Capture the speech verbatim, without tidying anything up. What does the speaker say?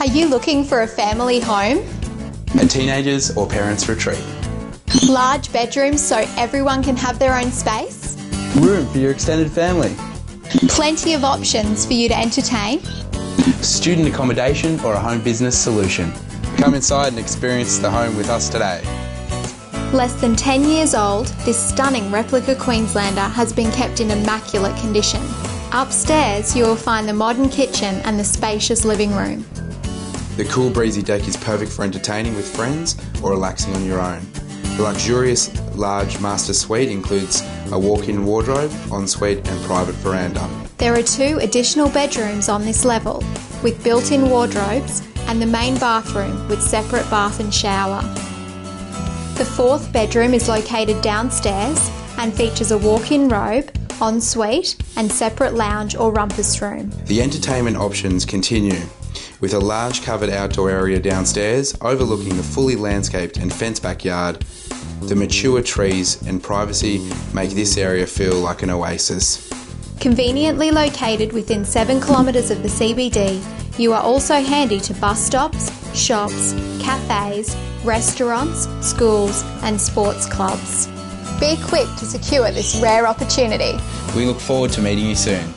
Are you looking for a family home? A teenagers or parents retreat. Large bedrooms so everyone can have their own space. Room for your extended family. Plenty of options for you to entertain. Student accommodation or a home business solution. Come inside and experience the home with us today. Less than ten years old, this stunning replica Queenslander has been kept in immaculate condition. Upstairs, you will find the modern kitchen and the spacious living room. The cool breezy deck is perfect for entertaining with friends or relaxing on your own. The luxurious large master suite includes a walk-in wardrobe, ensuite and private veranda. There are two additional bedrooms on this level, with built-in wardrobes and the main bathroom with separate bath and shower. The fourth bedroom is located downstairs and features a walk-in robe, ensuite and separate lounge or rumpus room. The entertainment options continue with a large covered outdoor area downstairs overlooking the fully landscaped and fenced backyard. The mature trees and privacy make this area feel like an oasis. Conveniently located within seven kilometres of the C B D, you are also handy to bus stops, shops, cafes, restaurants, schools and sports clubs. Be quick to secure this rare opportunity. We look forward to meeting you soon.